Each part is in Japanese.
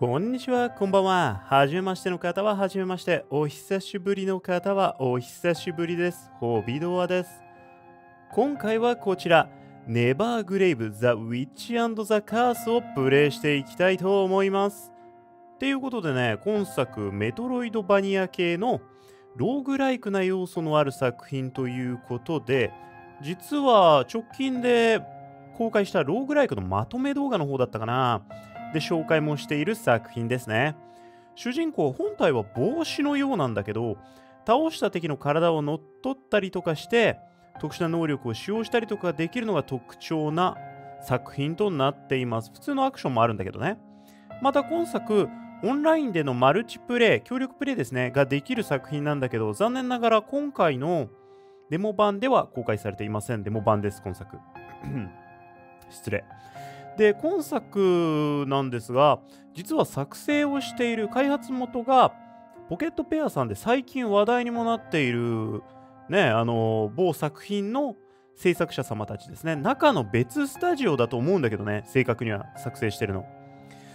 こんにちは、こんばんは。はじめましての方ははじめまして。お久しぶりの方はお久しぶりです。ホビドアです。今回はこちら、ネバーグレイブ・ザ・ウィッチ&ザ・カースをプレイしていきたいと思います。っていうことでね、今作、メトロイドバニア系のローグライクな要素のある作品ということで、実は直近で公開したローグライクのまとめ動画の方だったかな。で紹介もしている作品ですね。主人公本体は帽子のようなんだけど、倒した敵の体を乗っ取ったりとかして特殊な能力を使用したりとかできるのが特徴な作品となっています。普通のアクションもあるんだけどね。また今作オンラインでのマルチプレイ、協力プレイですねができる作品なんだけど、残念ながら今回のデモ版では公開されていません。デモ版です今作失礼で、今作なんですが、実は作成をしている開発元がポケットペアさんで、最近話題にもなっている、ね、某作品の制作者様たちですね。中の別スタジオだと思うんだけどね、正確には作成してるの。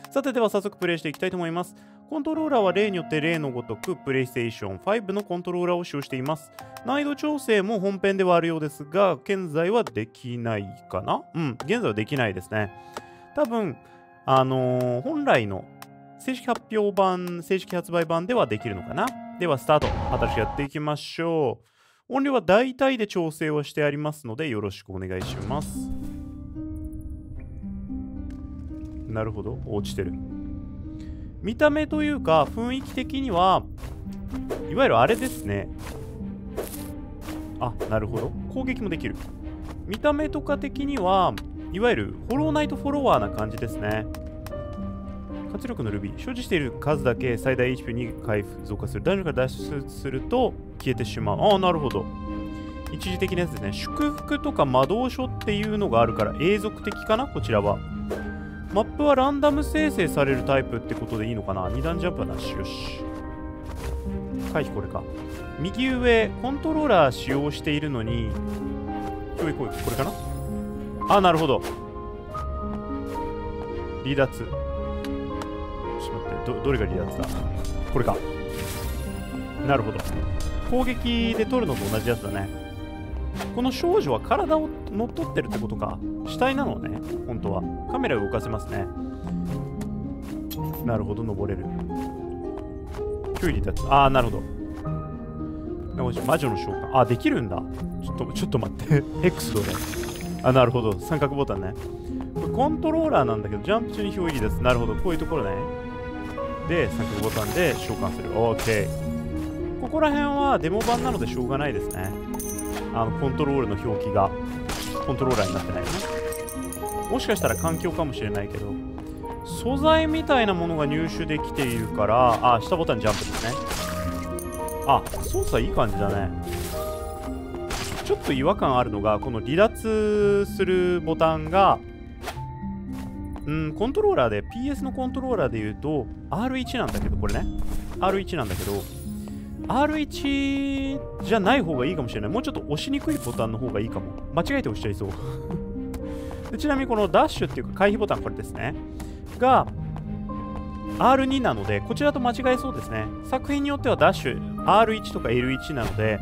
さて、では早速プレイしていきたいと思います。コントローラーは例によって例のごとく PlayStation 5のコントローラーを使用しています。難易度調整も本編ではあるようですが、現在はできないかな？うん、現在はできないですね。多分、本来の正式発表版、正式発売版ではできるのかな？では、スタート。私やっていきましょう。音量は大体で調整をしてありますので、よろしくお願いします。なるほど、落ちてる。見た目というか、雰囲気的には、いわゆるあれですね。あ、なるほど。攻撃もできる。見た目とか的には、いわゆるホローナイトフォロワーな感じですね。活力のルビー。所持している数だけ最大 HP に回復増加する。ダウンから脱出すると消えてしまう。ああ、なるほど。一時的なやつですね。祝福とか魔導書っていうのがあるから永続的かな、こちらは。マップはランダム生成されるタイプってことでいいのかな。二段ジャンプはなし。よし。回避これか。右上、コントローラー使用しているのに、これかな？あ、なるほど。離脱。ちょっと待って、どれが離脱だ？これか。なるほど。攻撃で取るのと同じやつだね。この少女は体を乗っ取ってるってことか。死体なのね、本当は。カメラ動かせますね。なるほど、登れる。距離離脱。あー、なるほど。魔女の召喚。あ、できるんだ。ちょっと待って。X どれ？あ、なるほど。三角ボタンね。これコントローラーなんだけど、ジャンプ中に表示です。なるほど。こういうところね。で、三角ボタンで召喚する。OK。ここら辺はデモ版なのでしょうがないですね。コントロールの表記がコントローラーになってないよね。もしかしたら環境かもしれないけど、素材みたいなものが入手できているから、あ、下ボタンジャンプですね。あ、操作いい感じだね。ちょっと違和感あるのが、この離脱するボタンが、コントローラーで、PS のコントローラーで言うと、R1 なんだけど、これね。R1 なんだけど、R1 じゃない方がいいかもしれない。もうちょっと押しにくいボタンの方がいいかも。間違えて押しちゃいそう。で、ちなみにこのダッシュっていうか回避ボタン、これですね。が、R2 なので、こちらと間違えそうですね。作品によってはダッシュ。R1 とか L1 なので、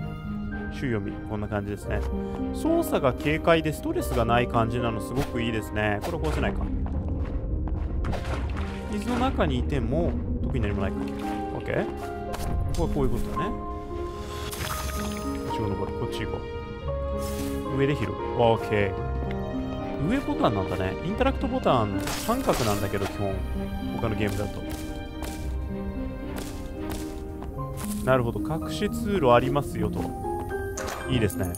周読み、こんな感じですね。操作が軽快でストレスがない感じなの、すごくいいですね。これ壊せないか。水の中にいても、特に何もないか。OK？ ここはこういうことだね。こっち行こう。上で拾う。OK。上ボタンなんだね。インタラクトボタン、三角なんだけど、基本。他のゲームだと。なるほど、隠し通路ありますよと。いいですね。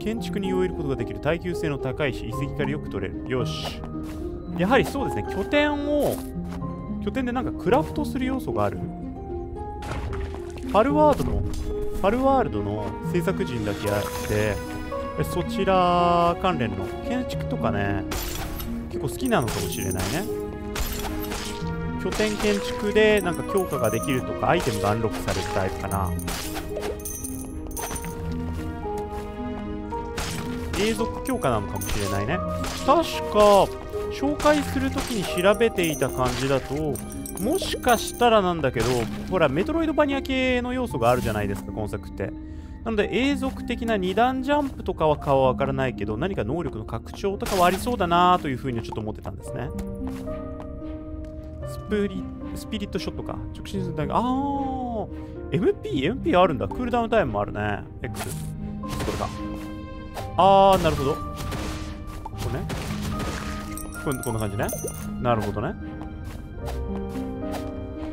建築に用いることができる。耐久性の高いし、遺跡からよく取れる。よし。やはりそうですね、拠点でなんかクラフトする要素がある。パルワールドの制作陣だけあって、そちら関連の建築とかね、結構好きなのかもしれないね。拠点建築でなんか強化ができるとかアイテムがアンロックされるタイプかな。永続強化なのかもしれないね。確か、紹介するときに調べていた感じだと、もしかしたらなんだけど、ほらメトロイドバニア系の要素があるじゃないですか今作って。なので永続的な2段ジャンプとかは顔は分からないけど、何か能力の拡張とかはありそうだなというふうにちょっと思ってたんですね。スピリットショットか直進するんだけど、あー MP あるんだ。クールダウンタイムもあるね。 X これか。あーなるほど、これね、こんな感じね。なるほどね。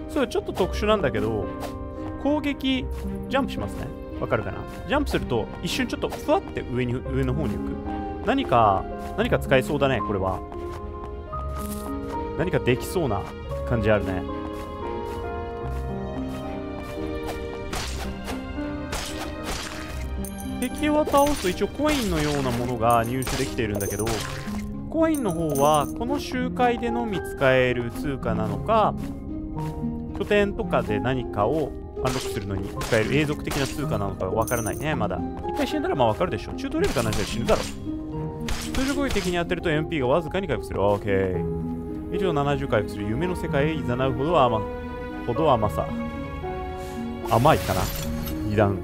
それちょっと特殊なんだけど、攻撃ジャンプしますね。わかるかな。ジャンプすると一瞬ちょっとふわって上の方に行く。何か使えそうだね。これは何かできそうな感じあるね。敵を倒すと一応コインのようなものが入手できているんだけど、コインの方はこの周回でのみ使える通貨なのか、拠点とかで何かをアンロックするのに使える永続的な通貨なのかわからないね。まだ一回死んだらまあわかるでしょ。チュートリアルか何かで死ぬだろ。通常攻撃的に当てると MP がわずかに回復する。オーケー。以上70回復する。夢の世界へ誘うほど甘さ。甘いかな。二段。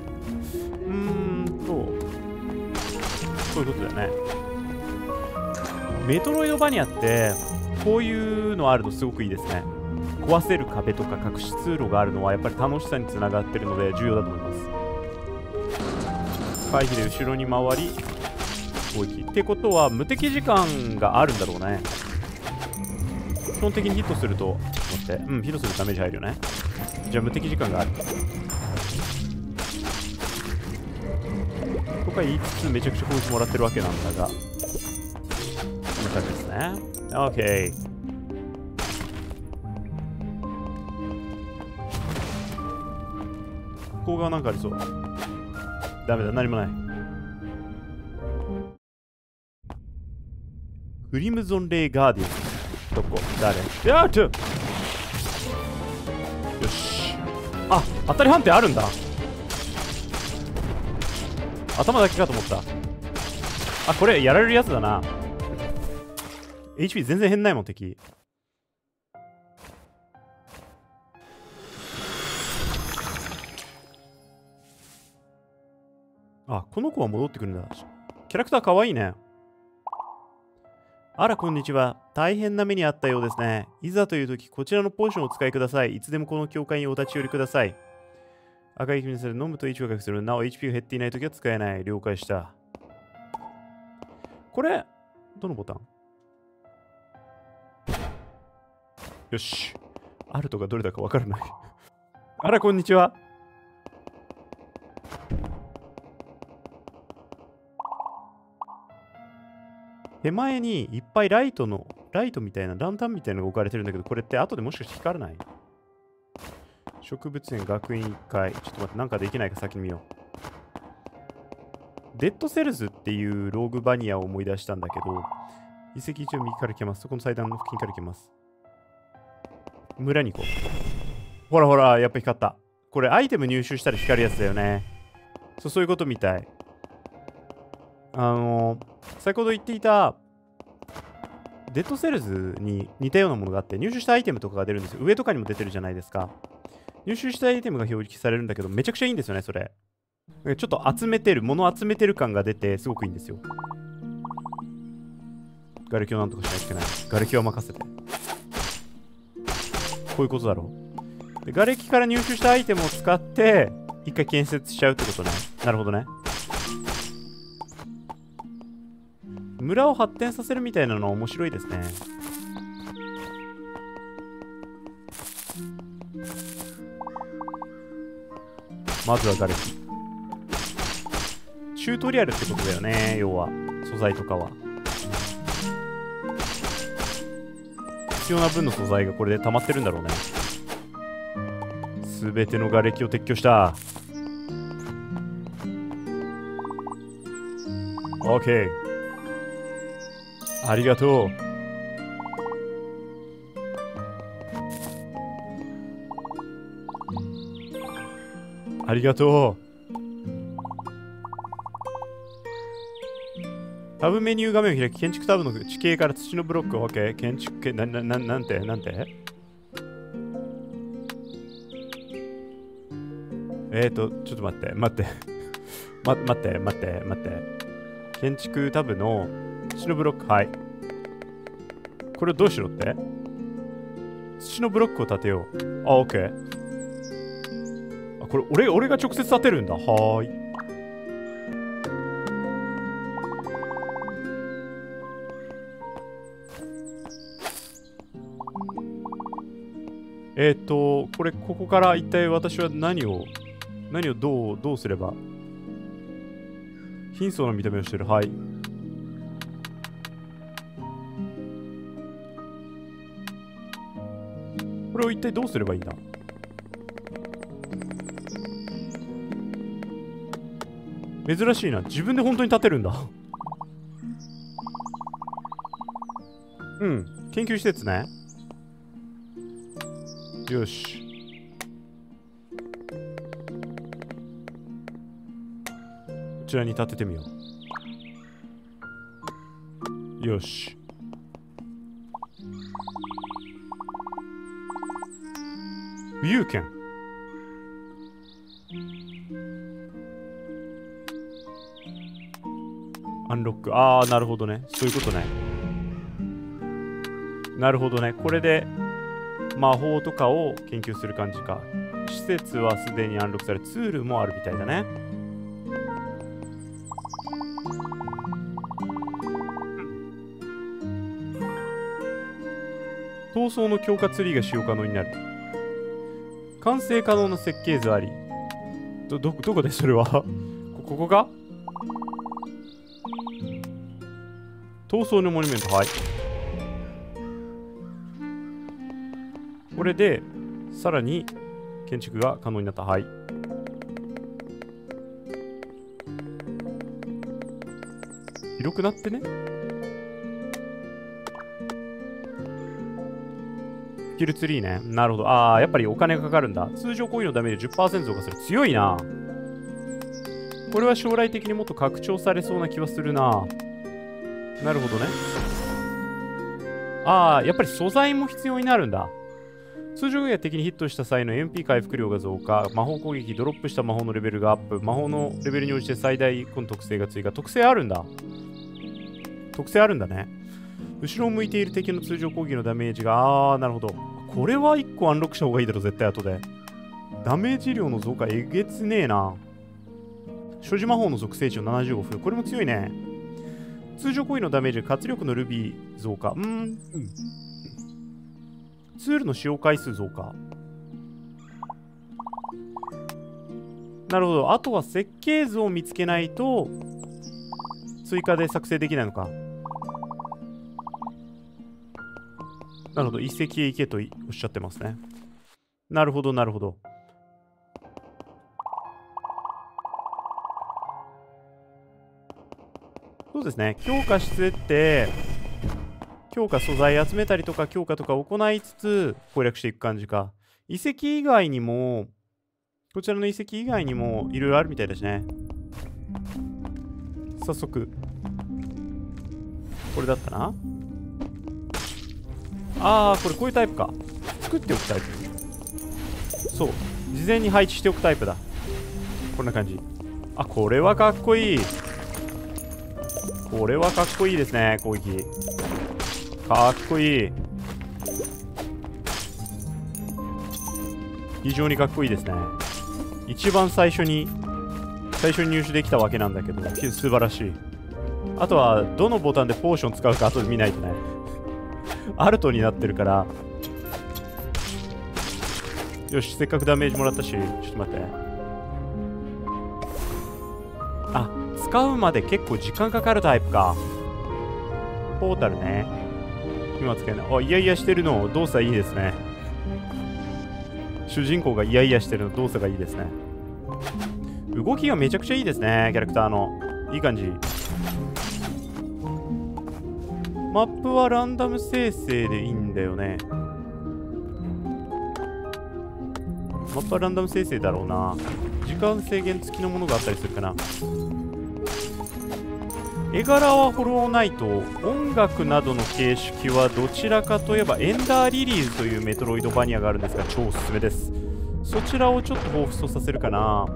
そういうことだよね。メトロイドバニアってこういうのあるのすごくいいですね。壊せる壁とか隠し通路があるのはやっぱり楽しさにつながってるので重要だと思います。回避で後ろに回り攻撃ってことは無敵時間があるんだろうね。基本的にヒットすると待って、ヒットするとダメージ入るよね。じゃあ無敵時間があるとか言いつつめちゃくちゃ攻撃もらってるわけなんだが、こんな感じですね。 OK。ここがなんかありそう。ダメだ、何もない。クリムゾンレイガーディアン。どこ誰やっと。よし。あ、当たり判定あるんだ。頭だけかと思った。あ、これやられるやつだな。HP 全然減んないもん、敵。あ、この子は戻ってくるんだ。キャラクターかわいいね。あら、こんにちは。大変な目にあったようですね。いざという時、こちらのポーションをお使いください。いつでもこの教会にお立ち寄りください。赤い君にする飲むと HP を回復する。なお、HP が減っていない時は使えない。了解した。これ、どのボタン？よし。あるとかどれだかわからない。あら、こんにちは。手前にいっぱいライトみたいな、ランタンみたいなのが置かれてるんだけど、これって後でもしかして光らない？植物園学院会。ちょっと待って、なんかできないか先に見よう。デッドセルズっていうローグバニアを思い出したんだけど、遺跡一応右から行けます。そこの祭壇の付近から行けます。村に行こう。ほらほら、やっぱ光った。これアイテム入手したら光るやつだよね。そういうことみたい。先ほど言っていたデッドセルズに似たようなものがあって、入手したアイテムとかが出るんですよ。上とかにも出てるじゃないですか。入手したアイテムが表示されるんだけど、めちゃくちゃいいんですよね。それちょっと集めてる感が出てすごくいいんですよ。がれきをなんとかしなきゃいけない。がれきは任せて、こういうことだろう。で、がれきから入手したアイテムを使って一回建設しちゃうってことね。なるほどね。村を発展させるみたいなのは面白いですね。まずはガレキ。チュートリアルってことだよね、要は。素材とかは。必要な分の素材がこれで溜まってるんだろうね。すべてのガレキを撤去した。オーケー。ありがとう。ありがとう。タブメニュー画面を開き、建築タブの地形から土のブロックを分け、建築系、なんてちょっと待って待って建築タブの土のブロック、はい、これをどうしろって？土のブロックを建てよう。あ、オッケー。あ、これ俺が直接建てるんだ。はーい。これ、ここから一体私は何をどうすれば。貧相な見た目をしてる。はい。これを一体どうすればいいんだ。珍しいな。自分で本当に立てるんだ。うん。研究施設ね。よし。こちらに立ててみよう。よし。武勇剣。アンロック。ああ、なるほどね。そういうことね。なるほどね。これで魔法とかを研究する感じか。施設はすでにアンロックされ、ツールもあるみたいだね。闘争の強化ツリーが使用可能になる。完成可能な設計図あり。どこでそれはここか。闘争のモニュメント、はい。これでさらに建築が可能になった。はい。広くなってね。スキルツリーね。なるほど。ああ、やっぱりお金がかかるんだ。通常行為のダメージ 10% 増加する。強いな。これは将来的にもっと拡張されそうな気はするな。なるほどね。ああ、やっぱり素材も必要になるんだ。通常や敵にヒットした際の MP 回復量が増加、魔法攻撃、ドロップした魔法のレベルがアップ、魔法のレベルに応じて最大この特性が追加。特性あるんだ。特性あるんだね。後ろを向いている敵の通常攻撃のダメージが、あー、なるほど。これは1個アンロックした方がいいだろ、絶対後で。ダメージ量の増加、えげつねえな。所持魔法の属性値を75増える。これも強いね。通常攻撃のダメージ、活力のルビー増加。ツールの使用回数増加。なるほど。あとは設計図を見つけないと追加で作成できないのか。なるほど。遺跡へ行けとおっしゃってますね。なるほどなるほど。そうですね。強化してって強化素材集めたりとか強化とか行いつつ攻略していく感じか。遺跡以外にも、こちらの遺跡以外にもいろいろあるみたいだしね。早速これだったな。あー、これこういうタイプか。作っておくタイプ。そう、事前に配置しておくタイプだ。こんな感じ。あ、これはかっこいい。これはかっこいいですね。攻撃かっこいい。非常にかっこいいですね。一番最初に入手できたわけなんだけど、素晴らしい。あとはどのボタンでポーション使うか後で見ないとね。アルトになってるから。よし、せっかくダメージもらったし、ちょっと待って。あ、使うまで結構時間かかるタイプか。ポータルね。今使えない。あ、イヤイヤしてるの動作いいですね。主人公がイヤイヤしてるの動作がいいですね。動きがめちゃくちゃいいですね、キャラクターの。いい感じ。マップはランダム生成でいいんだよね。マップはランダム生成だろうな。時間制限付きのものがあったりするかな。絵柄はホローナイト、音楽などの形式はどちらかといえばエンダーリリーズというメトロイドバニアがあるんですが、超おすすめです。そちらをちょっと彷彿とさせるかな。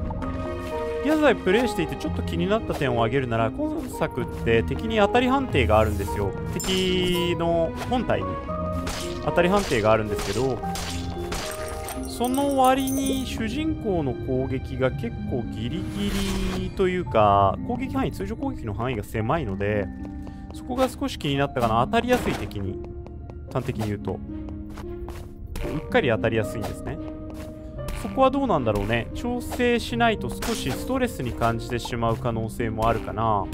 現在プレイしていてちょっと気になった点を挙げるなら、今作って敵に当たり判定があるんですよ。敵の本体に当たり判定があるんですけど、その割に主人公の攻撃が結構ギリギリというか、攻撃範囲、通常攻撃の範囲が狭いので、そこが少し気になったかな。当たりやすい敵に、端的に言うとうっかり当たりやすいんですね。そこはどうなんだろうね。調整しないと少しストレスに感じてしまう可能性もあるかな。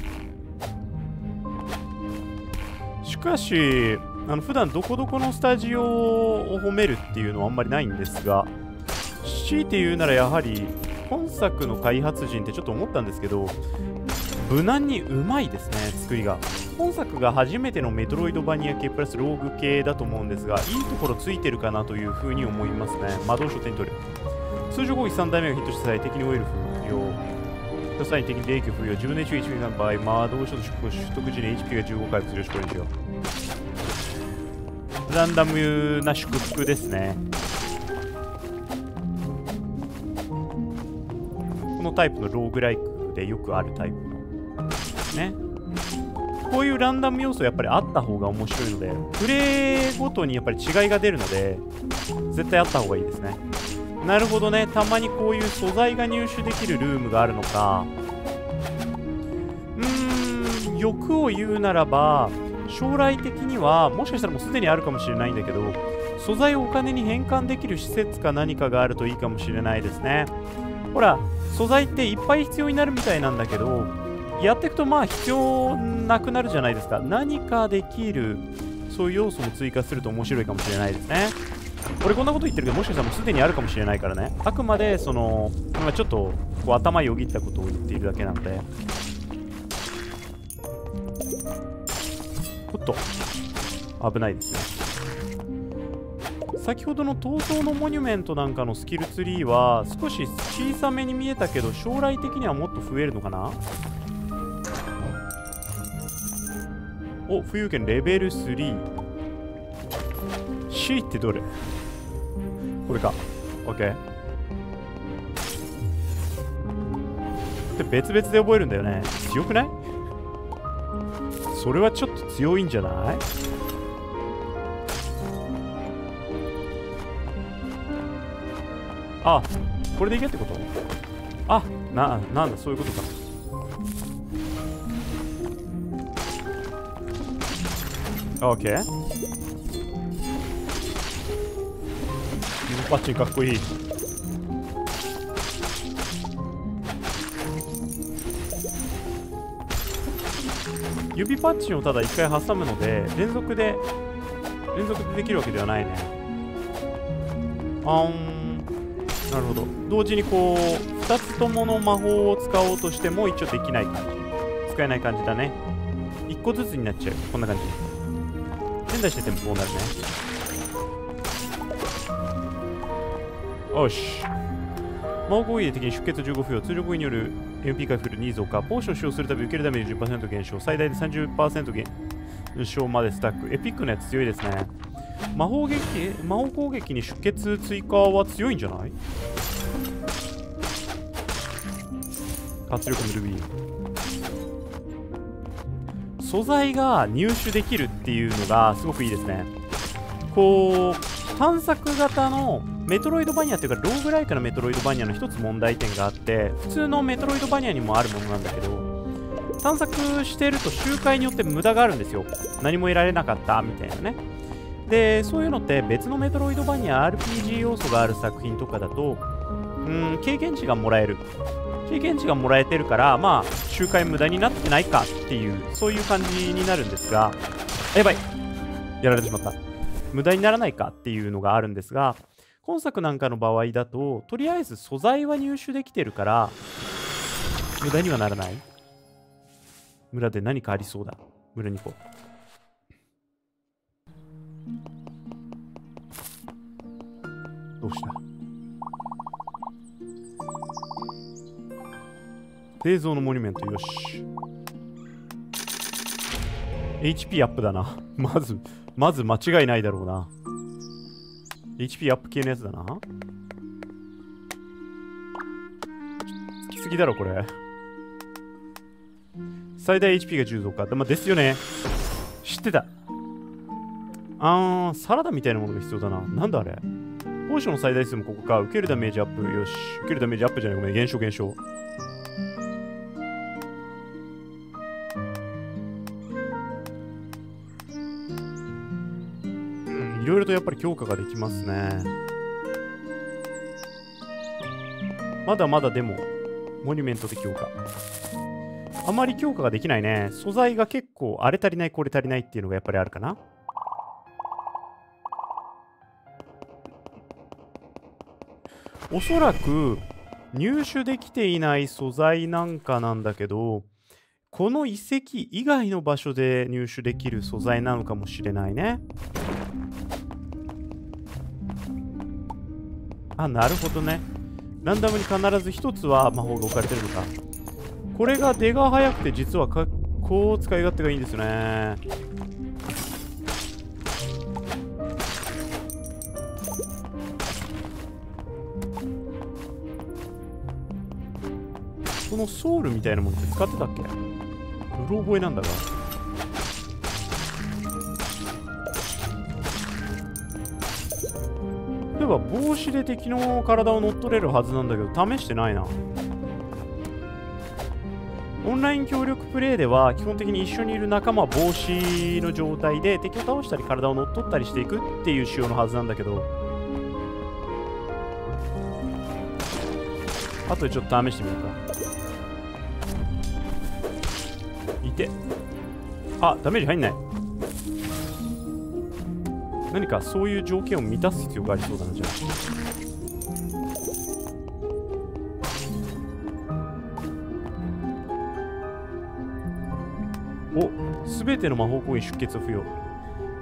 しかし普段どこどこのスタジオを褒めるっていうのはあんまりないんですが、強いて言うならやはり本作の開発陣ってちょっと思ったんですけど、無難にうまいですね、作りが。本作が初めてのメトロイドバニア系プラスローグ系だと思うんですが、いいところついてるかなというふうに思いますね。魔導書手に取る。通常攻撃3台目がヒットした際、敵にオイル不要。さらに敵に霊気不要。自分で HP が3倍。魔導書の取得時に HP が15回復する。これですよ。ランダムな祝福ですね。このタイプのローグライクでよくあるタイプのね、こういうランダム要素やっぱりあった方が面白いので、プレイごとにやっぱり違いが出るので絶対あった方がいいですね。なるほどね。たまにこういう素材が入手できるルームがあるのか。欲を言うならば、将来的にはもしかしたらもうすでにあるかもしれないんだけど、素材をお金に変換できる施設か何かがあるといいかもしれないですね。ほら、素材っていっぱい必要になるみたいなんだけど、やっていくとまあ必要なくなるじゃないですか。何かできる、そういう要素も追加すると面白いかもしれないですね。俺こんなこと言ってるけど、もしかしたらもうすでにあるかもしれないからね。あくまでそのちょっとこう頭よぎったことを言っているだけなので。おっと、危ないですね。先ほどの闘争のモニュメントなんかのスキルツリーは少し小さめに見えたけど、将来的にはもっと増えるのかな。お、浮遊剣レベル3。C ってどれ？これか。 OK って別々で覚えるんだよね。強くない？それはちょっと強いんじゃない？あ、これでいけってこと？あ、なんだ、そういうことか。OK、パッチンかっこいい。指パッチンをただ一回挟むので、連続でできるわけではないね。なるほど。同時にこう2つともの魔法を使おうとしても一応できない感じ、使えない感じだね。1個ずつになっちゃう。こんな感じ。連打しててもこうなるね。よし。魔法攻撃で敵に出血15不要。通常攻撃による MP 回復量2増加。ポーションを使用するたび受けるダメージ 10% 減少。最大で 30% 減少までスタック。エピックのやつ強いですね。魔法攻撃に出血追加は強いんじゃない？活力のルビー。素材が入手できるっていうのがすごくいいですね。こう、探索型のメトロイドバニアというか、ローグライクなメトロイドバニアの一つ問題点があって、普通のメトロイドバニアにもあるものなんだけど、探索してると周回によって無駄があるんですよ。何も得られなかったみたいなね。で、そういうのって別のメトロイドバニア RPG 要素がある作品とかだと経験値がもらえる。経験値がもらえてるから、まあ周回無駄になってないかっていう、そういう感じになるんですが、やばい、やられてしまった。無駄にならないかっていうのがあるんですが、今作なんかの場合だと、とりあえず素材は入手できてるから無駄にはならない。村で何かありそうだ。村に行こう。どうした？製造のモニュメント、よし。HP アップだな。まず間違いないだろうな。HP アップ系のやつだな。つきすぎだろ、これ。最大 HP が10増加。まあ、ですよね。知ってた。サラダみたいなものが必要だな。なんだあれ。ポーションの最大数もここか。受けるダメージアップ。よし。受けるダメージアップじゃない。ごめん。減少、減少。いろいろとやっぱり強化ができますね。まだまだでも、モニュメントで強化。あまり強化ができないね。素材が結構、あれ足りない、これ足りないっていうのがやっぱりあるかな。おそらく入手できていない素材なんかなんだけど、この遺跡以外の場所で入手できる素材なのかもしれないね。あ、なるほどね。ランダムに必ず1つは魔法が置かれてるのか。これが出が早くて実はこう使い勝手がいいんですよね。このソウルみたいなものって使ってたっけ？うろ覚えなんだが。例えば帽子で敵の体を乗っ取れるはずなんだけど、試してないな。オンライン協力プレイでは基本的に一緒にいる仲間は帽子の状態で敵を倒したり体を乗っ取ったりしていくっていう仕様のはずなんだけど、あとでちょっと試してみようか。あ、ダメージ入んない。何かそういう条件を満たす必要がありそうだな。じゃあ、お、すべての魔法攻撃出血を付与、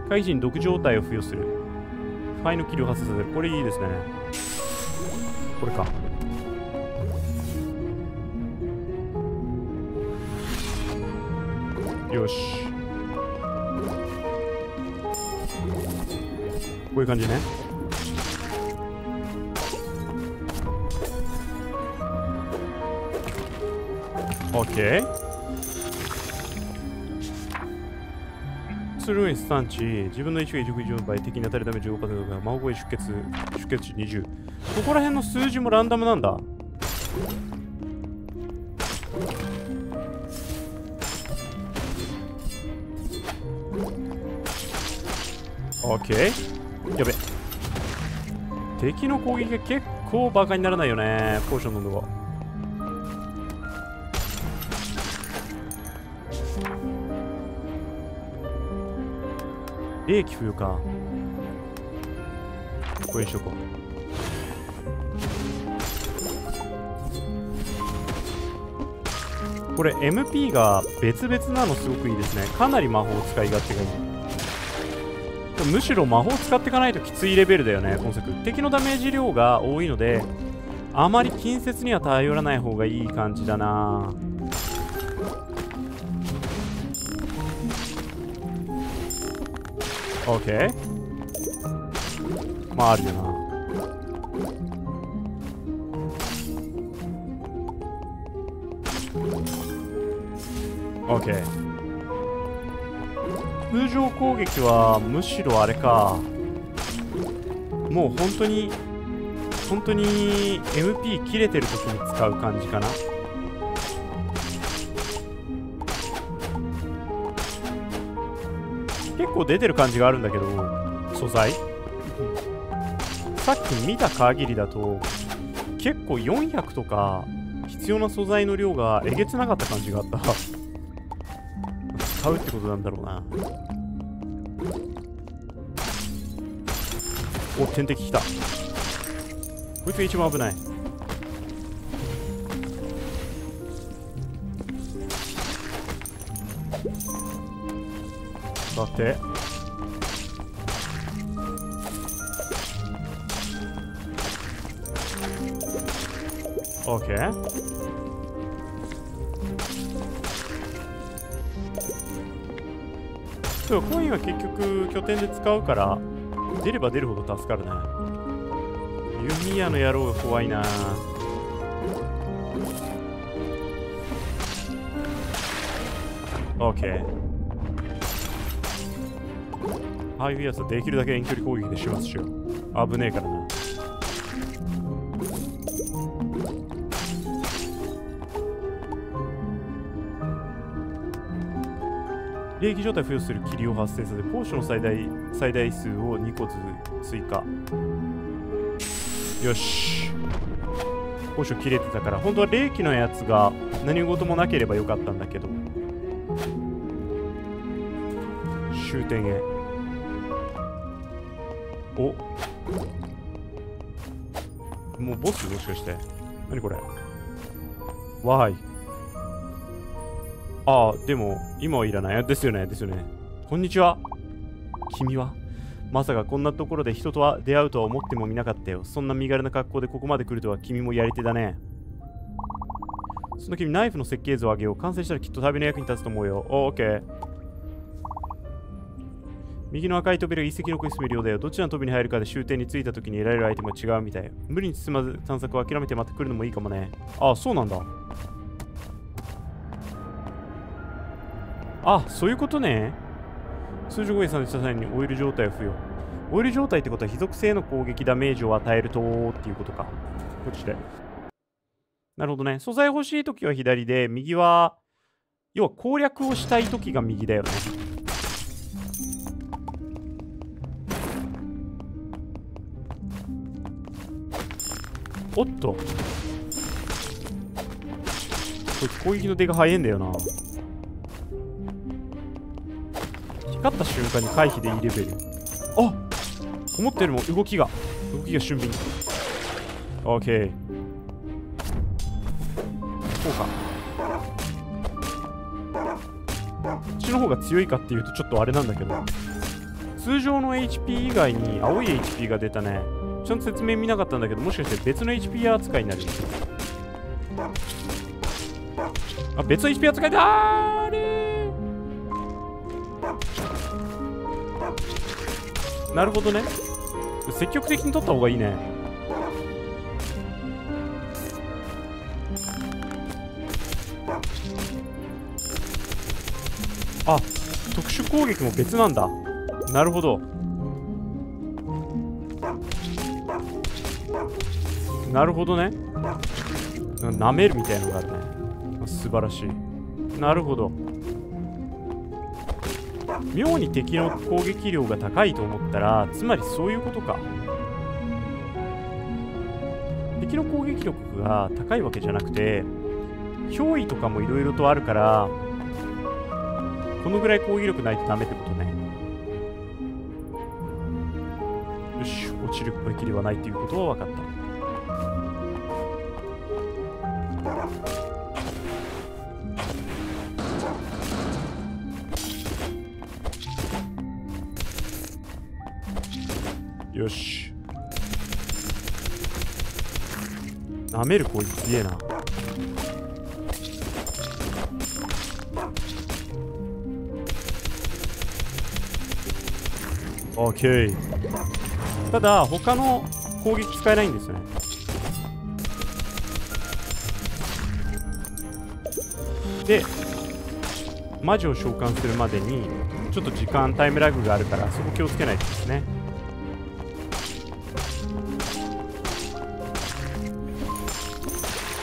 怪人毒状態を付与する、ファイのキルを発生させる。これいいですね。これか。よし、こういう感じね。オッケー。スルーインスタンチ、自分の1が1以上倍、敵に当たるため 15% が魔法声出血値20。ここら辺の数字もランダムなんだ。オッケー。やべ。敵の攻撃が結構バカにならないよね。ポーションの度が。冷気冬か。これにしとこう。これ MP が別々なのすごくいいですね。かなり魔法使い勝手がいい。むしろ魔法使っていかないときついレベルだよね、今作。敵のダメージ量が多いので、あまり近接には頼らない方がいい感じだな。オッケー。まああるよな。オッケー。通常攻撃はむしろあれか、もう本当に MP 切れてる時に使う感じかな。結構出てる感じがあるんだけど、素材さっき見た限りだと結構400とか必要な素材の量がえげつなかった感じがあった。買うってことなんだろうな。お、天敵来た。こいつが一番危ない。さて、オッケー。でもコインは結局拠点で使うから出れば出るほど助かるね。弓矢の野郎が怖いな。オッケー。ああいうやつはできるだけ遠距離攻撃で始末しよう。危ねえからな。霊気状態付与する霧を発生させ、ポーションの最大数を2個ずつ追加。よし。ポーション切れてたから、本当は霊気のやつが何事もなければよかったんだけど。終点へ。お、もうボスもしかして。何これ。わーい。ああ、でも今はいらないですよね。ですよね。こんにちは。君はまさかこんなところで人とは出会うとは思ってもみなかったよ。そんな身軽な格好でここまで来るとは君もやり手だね。その君、ナイフの設計図をあげよう。完成したらきっと旅の役に立つと思うよ。オッケー。右の赤い扉が遺跡の国住む寮だよ。どちらの扉に入るかで終点に着いた時に得られるアイテムは違うみたい。無理に進まず探索を諦めてまた来るのもいいかもね。ああ、そうなんだ。あ、そういうことね。通常攻撃された際にオイル状態を付与。オイル状態ってことは非属性の攻撃ダメージを与えるとっていうことか。こっちで。なるほどね。素材欲しい時は左で、右は要は攻略をしたい時が右だよね。おっと、こいつ攻撃の出が早いんだよな。光った瞬間に回避でいいレベル。あ、思ったよりも動きが俊敏。オーケー。こうか。こっちの方が強いかっていうとちょっとあれなんだけど、通常の HP 以外に青い HP が出たね。ちょっと説明見なかったんだけど、もしかして別の HP 扱いになる。あ、別の HP 扱いだー。あれー、なるほどね。積極的に取った方がいいね。あ、特殊攻撃も別なんだ。なるほどなるほどね。舐めるみたいなのがあるね。素晴らしい。なるほど。妙に敵の攻撃量が高いと思ったら、つまりそういうことか。敵の攻撃力が高いわけじゃなくて、憑依とかもいろいろとあるから、このぐらい攻撃力ないとダメってことね。よし、落ちるだけではないということは分かった。よし。なめる攻撃強えな。オッケー。ただ他の攻撃使えないんですよね。で、魔女を召喚するまでにちょっと時間タイムラグがあるから、そこ気をつけないとですね。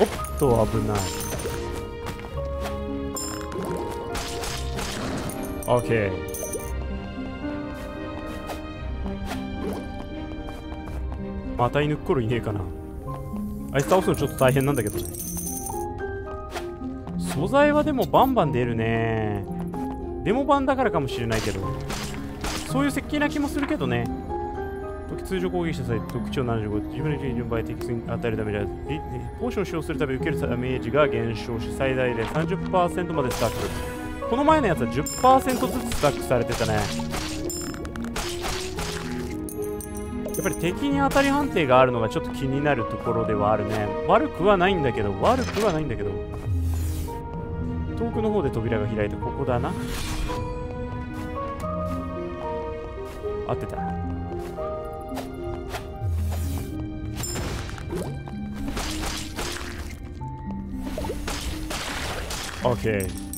おっと、危ない。オッケー。またいぬっころいねえかな。あいつ倒すのちょっと大変なんだけどね。素材はでもバンバン出るね。デモ版だからかもしれないけど、そういう設計な気もするけどね。通常攻撃した際、特徴75、自分の順番で敵に与えるダメージ、ポーションを使用するたび受けるダメージが減少し、最大で 30% までスタック。この前のやつは 10% ずつスタックされてたね。やっぱり敵に当たり判定があるのがちょっと気になるところではあるね。悪くはないんだけど、遠くの方で扉が開いて、ここだな。合ってた。オッケー。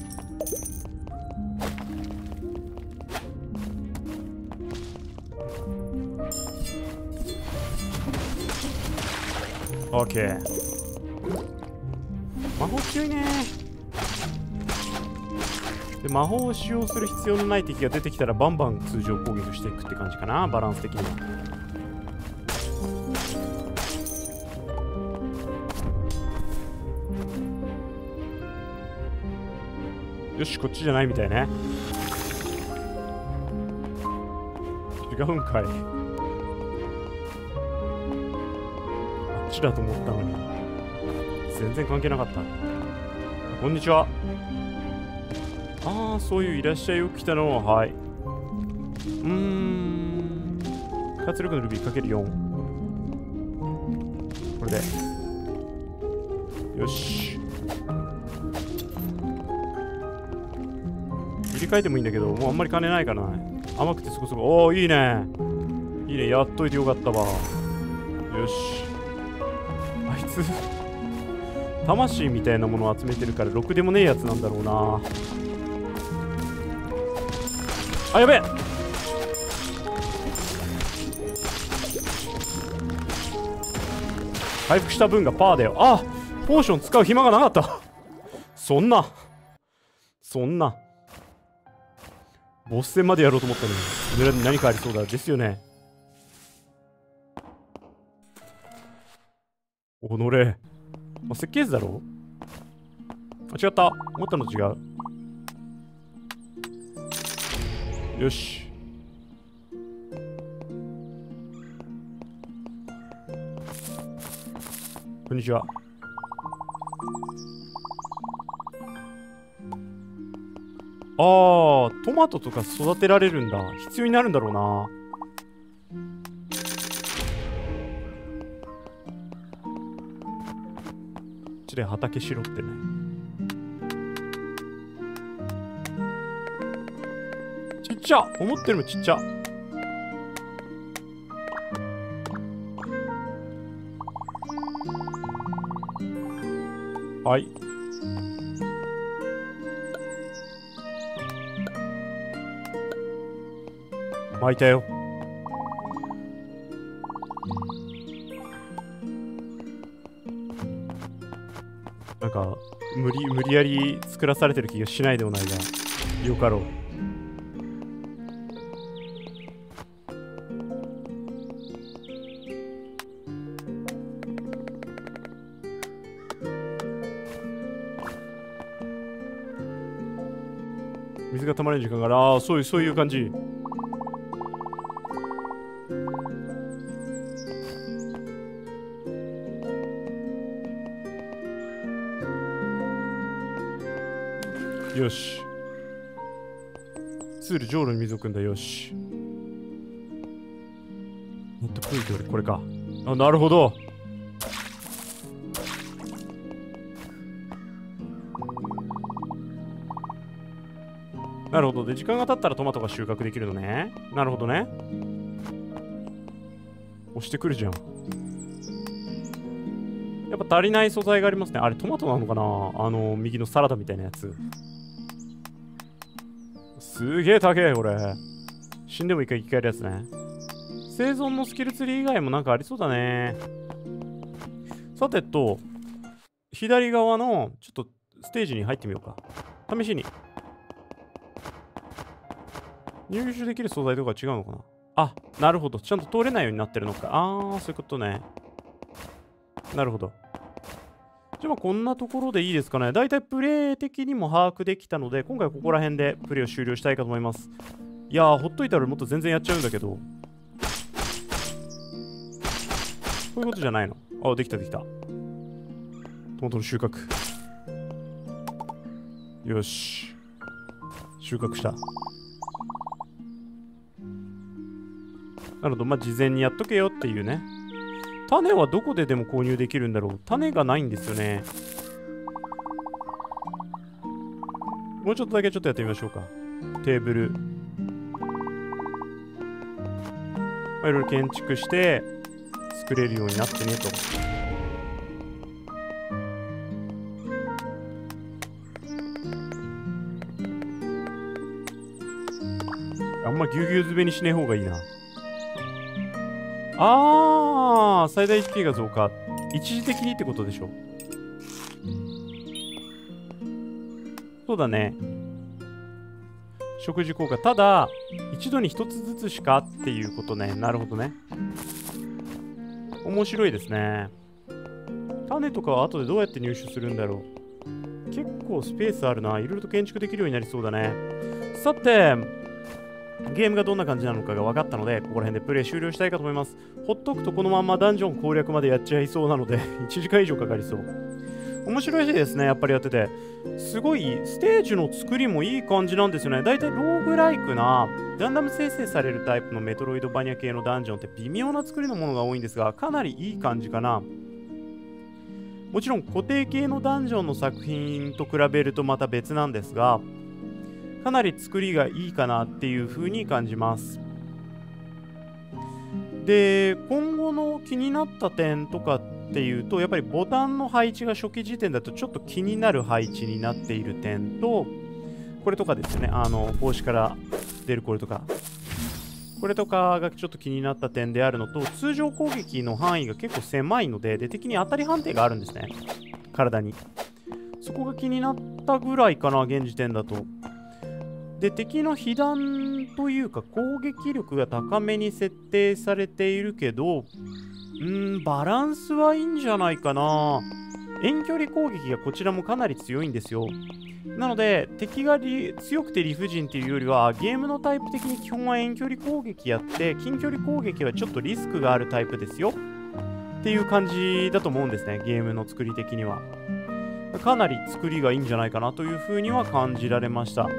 オッケー。魔法強いねー。で、魔法を使用する必要のない敵が出てきたらバンバン通常攻撃していくって感じかな、バランス的には。よし、こっちじゃないみたいね。違うんかい。あっちだと思ったのに全然関係なかった。こんにちは。ああ、そういういらっしゃいよ来たの。はい。活力のルビーかける4、これでよし。切り替えてもいいんだけど、もうあんまり金ないからな。甘くてそこそこ。おお、いいねいいね、やっといてよかったわ。よし、あいつ魂みたいなものを集めてるからろくでもねえやつなんだろうなあ。やべえ、回復した分がパーだよ。あ、ポーション使う暇がなかった。そんなそんなボス戦までやろうと思ったのに何かありそうだですよね。おのれ、あ、設計図だろ。あ、違った、思ったのと違う。よし、こんにちは。ああ、トマトとか育てられるんだ。必要になるんだろうな。こっちで畑しろってね。ちっちゃ、思ってるのちっちゃ。はい、巻いたよ。なんか無理やり作らされてる気がしないでもないが、よかろう。水が溜まる時間がある。ああ、そういう感じ。よし、ツール上路に水を汲んだ。よし、ネットプールってこれか。あ、なるほど。なるほど。で、時間が経ったらトマトが収穫できるのね。なるほどね。押してくるじゃん。やっぱ足りない素材がありますね。あれトマトなのかな、あの右のサラダみたいなやつ。すげえ高えこれ。死んでも一回生き返るやつね。生存のスキルツリー以外もなんかありそうだね。さてと、左側のちょっとステージに入ってみようか。試しに入手できる素材とか違うのかな。あ、なるほど、ちゃんと通れないようになってるのか。ああ、そういうことね。なるほど。じゃあこんなところでいいですかね。だいたいプレイ的にも把握できたので、今回ここら辺でプレイを終了したいかと思います。いやー、ほっといたらもっと全然やっちゃうんだけど、こういうことじゃないの。あ、できたできた。トマトの収穫。よし、収穫した。なるほど、まあ事前にやっとけよっていうね。種はどこででも購入できるんだろう。種がないんですよね。もうちょっとだけやってみましょうか。テーブル。まあ、いろいろ建築して作れるようになってねと。あんまぎゅうぎゅう詰めにしない方がいいな。ああ、最大 HP が増加。一時的にってことでしょ。そうだね。食事効果。ただ、一度に一つずつしかっていうことね。なるほどね。面白いですね。種とかは後でどうやって入手するんだろう。結構スペースあるな。いろいろと建築できるようになりそうだね。さて、ゲームがどんな感じなのかが分かったので、ここら辺でプレイ終了したいかと思います。ほっとくとこのままダンジョン攻略までやっちゃいそうなので、1時間以上かかりそう。面白いですね、やっぱりやってて。すごい、ステージの作りもいい感じなんですよね。だいたいローグライクな、ランダム生成されるタイプのメトロイドバニア系のダンジョンって微妙な作りのものが多いんですが、かなりいい感じかな。もちろん固定系のダンジョンの作品と比べるとまた別なんですが、かなり作りがいいかなっていう風に感じます。で、今後の気になった点とかっていうと、やっぱりボタンの配置が初期時点だとちょっと気になる配置になっている点と、これとかですね、帽子から出るこれとか、これとかがちょっと気になった点であるのと、通常攻撃の範囲が結構狭いので、敵に当たり判定があるんですね、体に。そこが気になったぐらいかな、現時点だと。で、敵の被弾というか攻撃力が高めに設定されているけど、バランスはいいんじゃないかな。遠距離攻撃がこちらもかなり強いんですよ。なので、敵が強くて理不尽っていうよりは、ゲームのタイプ的に基本は遠距離攻撃やって、近距離攻撃はちょっとリスクがあるタイプですよ。っていう感じだと思うんですね、ゲームの作り的には。かなり作りがいいんじゃないかなというふうには感じられました。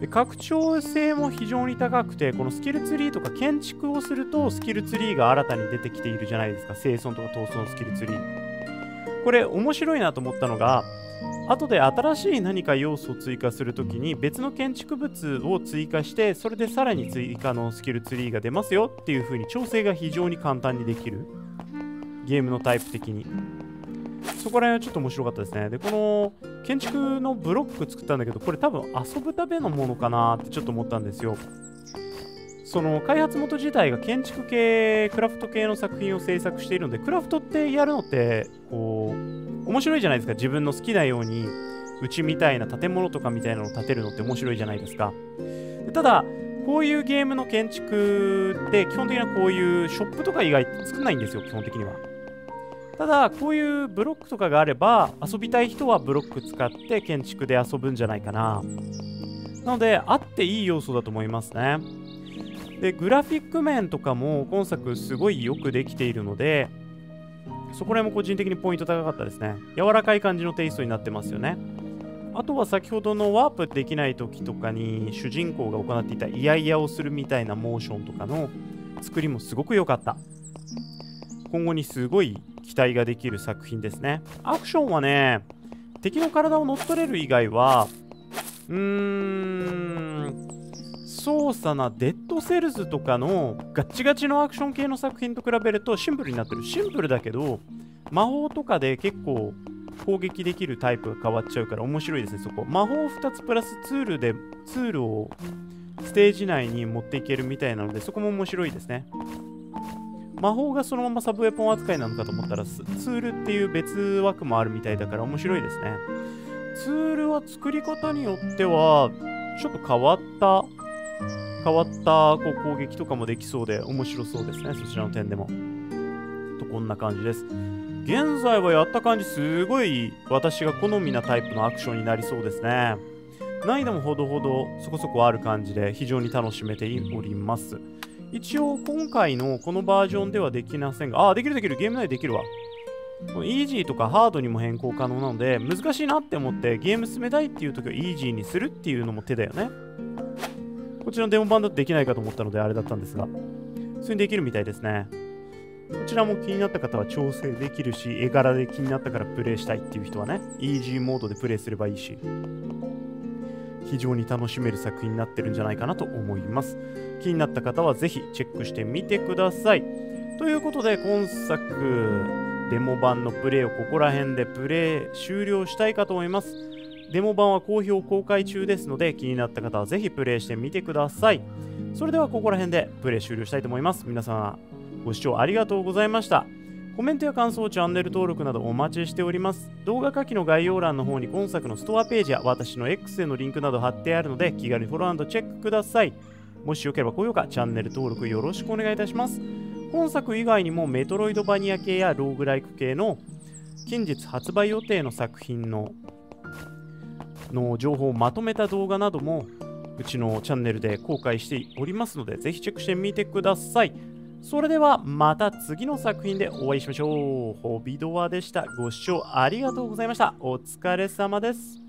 で、拡張性も非常に高くて、このスキルツリーとか建築をするとスキルツリーが新たに出てきているじゃないですか。生存とか闘争のスキルツリー。これ面白いなと思ったのが、後で新しい何か要素を追加するときに別の建築物を追加して、それでさらに追加のスキルツリーが出ますよっていう風に調整が非常に簡単にできる。ゲームのタイプ的に。そこら辺はちょっと面白かったですね。で、この建築のブロック作ったんだけど、これ多分遊ぶためのものかなってちょっと思ったんですよ。その開発元自体が建築系、クラフト系の作品を制作しているので、クラフトってやるのって、こう、面白いじゃないですか。自分の好きなように、うちみたいな建物とかみたいなのを建てるのって面白いじゃないですか。で、ただ、こういうゲームの建築って、基本的にはこういうショップとか以外作んないんですよ、基本的には。ただ、こういうブロックとかがあれば、遊びたい人はブロック使って建築で遊ぶんじゃないかな。なので、あっていい要素だと思いますね。で、グラフィック面とかも今作すごいよくできているので、そこら辺も個人的にポイント高かったですね。柔らかい感じのテイストになってますよね。あとは先ほどのワープできない時とかに主人公が行っていたイヤイヤをするみたいなモーションとかの作りもすごく良かった。今後にすごい期待ができる作品ですね。アクションはね、敵の体を乗っ取れる以外は、操作なデッドセルズとかのガッチガチのアクション系の作品と比べるとシンプルになってる。シンプルだけど、魔法とかで結構攻撃できるタイプが変わっちゃうから面白いですね、そこ。魔法2つプラスツールをステージ内に持っていけるみたいなので、そこも面白いですね。魔法がそのままサブウェポン扱いなのかと思ったら、ツールっていう別枠もあるみたいだから面白いですね。ツールは作り方によっては、ちょっと変わった攻撃とかもできそうで面白そうですね。そちらの点でも。と、こんな感じです。現在はやった感じ、すごい私が好みなタイプのアクションになりそうですね。難易度もほどほどそこそこある感じで非常に楽しめております。一応、今回のこのバージョンではできませんが、できる、ゲーム内でできるわ。イージーとかハードにも変更可能なので、難しいなって思って、ゲーム進めたいっていう時はイージーにするっていうのも手だよね。こちらのデモ版だとできないかと思ったので、あれだったんですが、それにできるみたいですね。こちらも気になった方は調整できるし、絵柄で気になったからプレイしたいっていう人はね、イージーモードでプレイすればいいし。非常に楽しめる作品になってるんじゃないかなと思います。気になった方はぜひチェックしてみてください。ということで今作デモ版のプレイをここら辺でプレイ終了したいかと思います。デモ版は好評公開中ですので、気になった方はぜひプレイしてみてください。それではここら辺でプレイ終了したいと思います。皆様ご視聴ありがとうございました。コメントや感想、チャンネル登録などお待ちしております。動画下記の概要欄の方に今作のストアページや私の X へのリンクなど貼ってあるので、気軽にフォロー&チェックください。もしよければ高評価、チャンネル登録よろしくお願いいたします。本作以外にもメトロイドバニア系やローグライク系の近日発売予定の作品の情報をまとめた動画などもうちのチャンネルで公開しておりますので、ぜひチェックしてみてください。それではまた次の作品でお会いしましょう。ホビドワでした。ご視聴ありがとうございました。お疲れ様です。